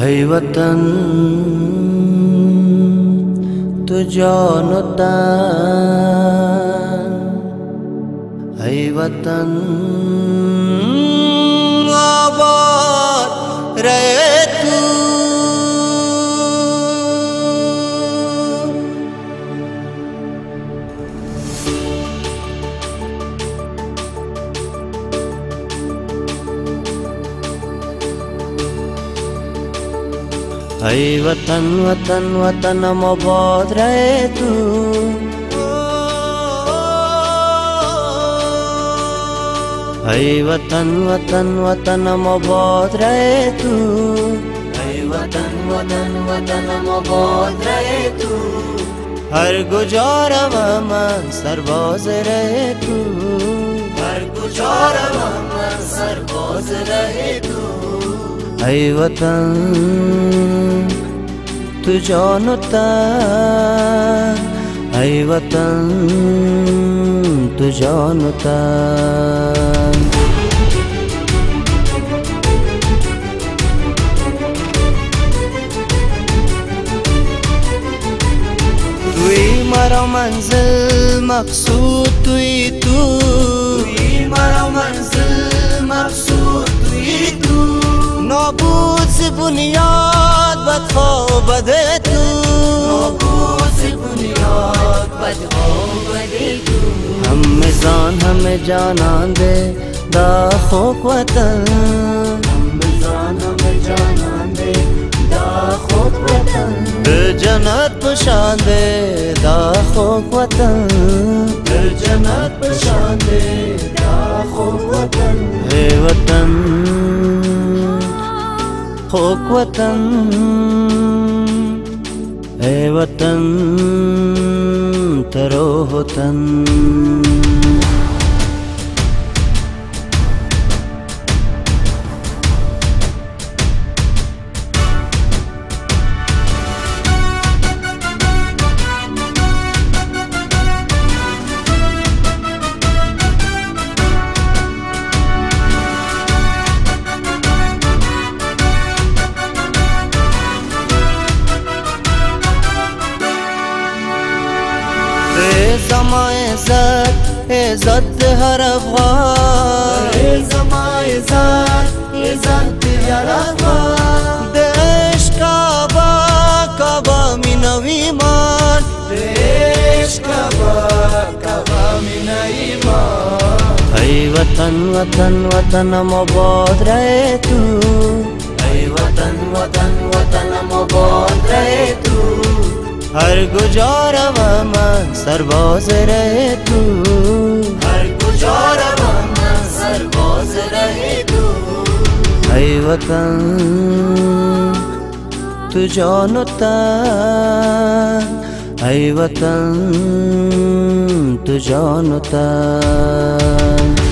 है वतन तू जानो तान, है वतन आबाद रहे तू, है वतन वतन वतन आबाद रहे तू। है वतन वतन वतन आबाद रहे तू। है वतन वतन वतन आबाद रहे तू। हर गुजारा मन सरबाज रहे तू। हर गुजारा मन सरबाज रहे तू। है वतन तू जानो तान, है वतन तू जानो तान। तू ही मारा मंजिल मकसूद तू ही तू, मारा मंजिल मकसूद तू ही तू। नाबूद से बुनियाद बदे तू, हमें जान हमें जाना दे दाखो वतन, हमें जान हमें जाना दे दाखो वतन। जन्नत पहचान दे दाखो वतन, जन्नत पहचान दे दाखो वतन। हे वतन खोक वतन, ए वतन तेरो वतन। इज़्ज़त हर अफ़ग़ान, इज़्ज़त हर अफ़ग़ान। देश काबा काबा में नवी मान, देश काबा काबा में नवी मान। है वतन वतन वतन आबाद रहे तू। है वतन वतन वतन आबाद रहे तू। हर गुजारा मन सरबाज रहे तू। हर गुजारा मन सरबाज रहे तू। है वतन तू जानो तान, है वतन तू जानो तान।